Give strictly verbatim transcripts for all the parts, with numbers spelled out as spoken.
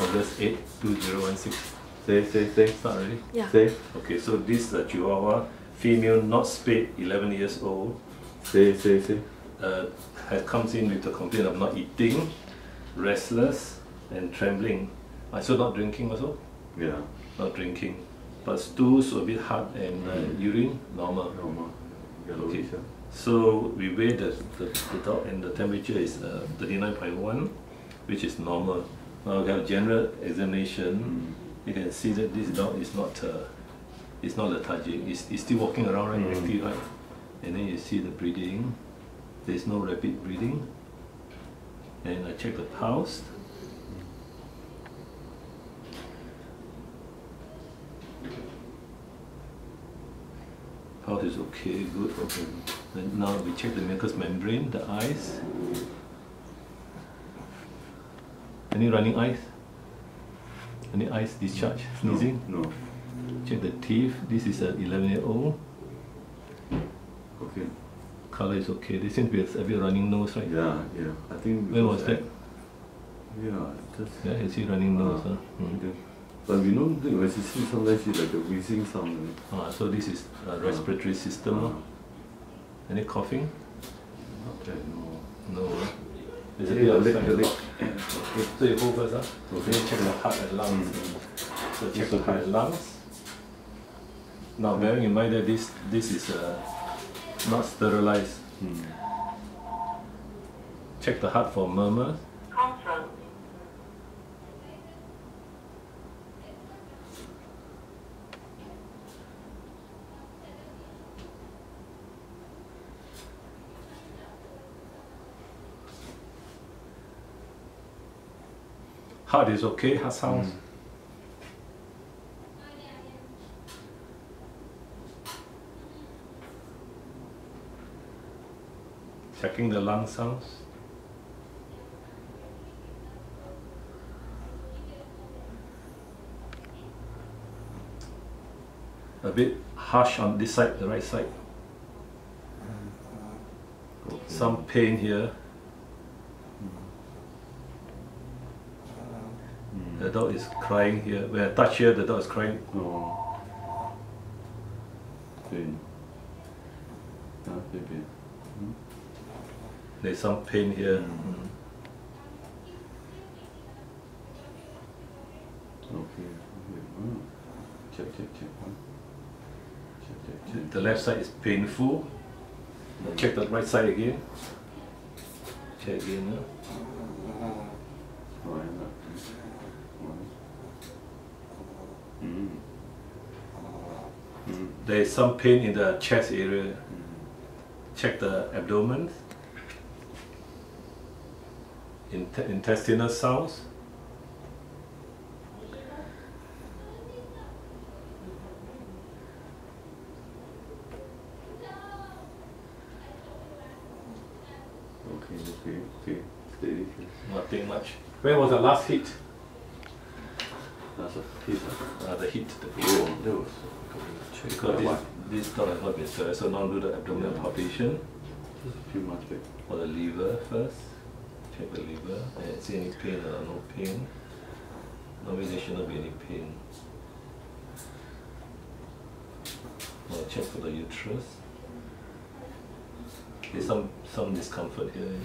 August eighth, two thousand sixteen. Safe, safe, safe. Start already? Yeah. Safe. Okay, so this is a Chihuahua, female, not spayed, eleven years old. Safe, safe, safe. Uh, has comes in with the complaint of not eating, restless, and trembling. I saw not drinking also? Yeah. Not drinking. But stools were a bit hard and uh, mm. urine, normal. Normal. Okay. So we weigh the, the, the dog and the temperature is uh, thirty-nine point one, which is normal. Now we have general examination. Mm. You can see that this dog is not uh, it's not lethargic. It's, it's still walking around, right? Mm. Active, right? And then you see the breathing. There's no rapid breathing. And I check the pulse. Pulse is okay, good, okay. Then now we check the mucous membrane, the eyes. Any running eyes? Any eyes discharge? Sneezing? No. no. Check the teeth. This is an eleven year old. Okay. Color is okay. They seem to be a bit running nose, right? Yeah, yeah. I think. When was that? Yeah, just. Yeah, you see running nose, uh, huh? Mm. Okay. But we don't think, when you see sometimes it's like a wheezing sound. Ah, so this is a respiratory uh, system. Uh, Any coughing? Not that, no. No. There's a bit of leg, the leg. Okay. So you go first, huh? Okay. Check the heart and lungs. Mm. So check the heart and lungs. Now bearing in mind that this, this is uh, not sterilized. Mm. Check the heart for murmurs. Heart is okay, heart sounds. Mm. Checking the lung sounds. A bit harsh on this side, the right side. Okay. Some pain here. The dog is crying here. When I touch here, the dog is crying. Oh. Pain. Ah, pain. Hmm? There's some pain here. Mm-hmm. Okay. Okay. Check, check, check. Check, check, check. The left side is painful. Mm-hmm. Check the right side again. Check again. Huh? There is some pain in the chest area. Mm-hmm. Check the abdomen. Int intestinal sounds. Okay, okay, okay. Steady. Nothing much. When was the last hit? Last hit. Uh, the hit. The hit. Oh, that was. Because this, this dog has not been sterilized, so now do the abdominal yeah. palpation. Just a few months back. For the liver first. Check the liver. And see any pain or no pain. Normally there should not be any pain. Now check for the uterus. There's some, some discomfort here.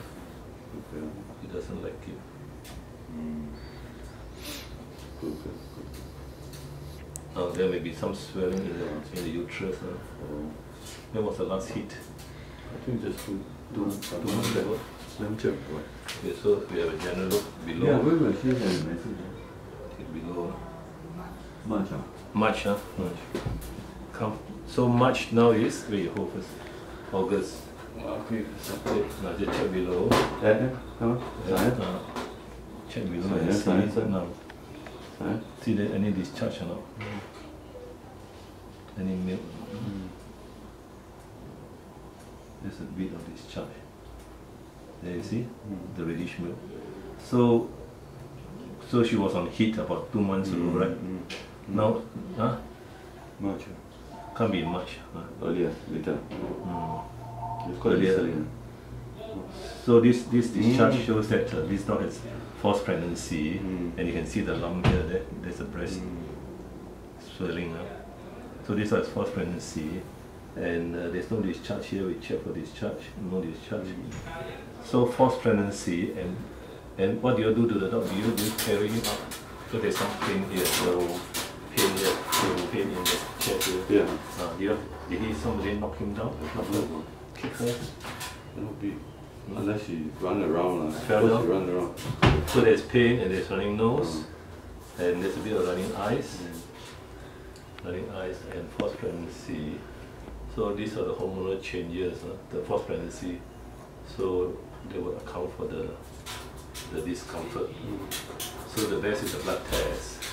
Okay. He doesn't like it. Mm. Good, good, good. Oh, there may be some swelling in the, in the uterus. Huh? Oh. When was the last hit? I think just two, two, two months ago. Let me check. Okay, so we have a general look below. Yeah, we will see the message. Below. March, huh? March, huh? March. Come. So March now is, where you hold first? August. Okay. Okay. Now just check below. Yeah, come on. Yeah, uh, check below. So, yes, science, science. Now. Huh? See there any discharge or not? Mm. Any milk? Mm. There's a bit of discharge. There you see? Mm. The reddish milk. So so she was on heat about two months mm. ago, right? Mm. Now, mm. huh? March. Can't be much. Huh? Earlier, later. Mm. Earlier, earlier. So this this discharge mm. shows that uh, this dog has forced pregnancy, mm. and you can see the lung here. There, there's a breast mm. swelling up. So this was forced pregnancy, and uh, there's no discharge here. We check for discharge, no discharge. Mm. So forced pregnancy, and and what do you do to the dog? Do you do you carry him up? So there's some pain here. So pain here, so pain in the chair here. Yeah. Uh, here. Did he somebody knock him down? No. Kick her. No be. Unless she run around, like, fell she run around. So there's pain and there's running nose, mm. and there's a bit of running eyes, mm. running eyes and forced pregnancy. So these are the hormonal changes, huh? The forced pregnancy. So they would account for the the discomfort. Mm. So the best is a blood test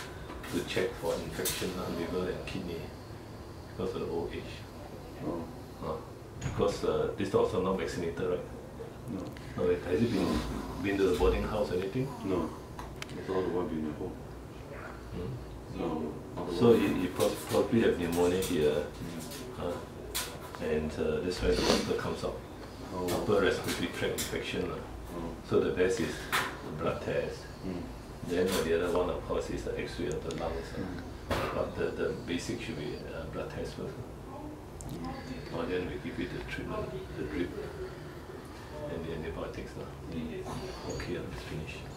to check for infection on liver and kidney because of the old age. Oh. Huh? Because uh, these dogs are not vaccinated, right? No. No. Has he been, been to the boarding house or anything? No. It's all the one being at home. Hmm? No. So you, you probably have pneumonia here. Mm. Uh, and uh, that's why the water comes out. Oh. Upper respiratory tract infection. Uh. Oh. So the best is the blood test. Mm. Then uh, the other one, of course, is the x-ray of the lungs. Uh. Mm. But the, the basic should be uh, blood test first. Mm. Or then we give you the treatment, the drip. And the antibiotics now. Okay, let's finish.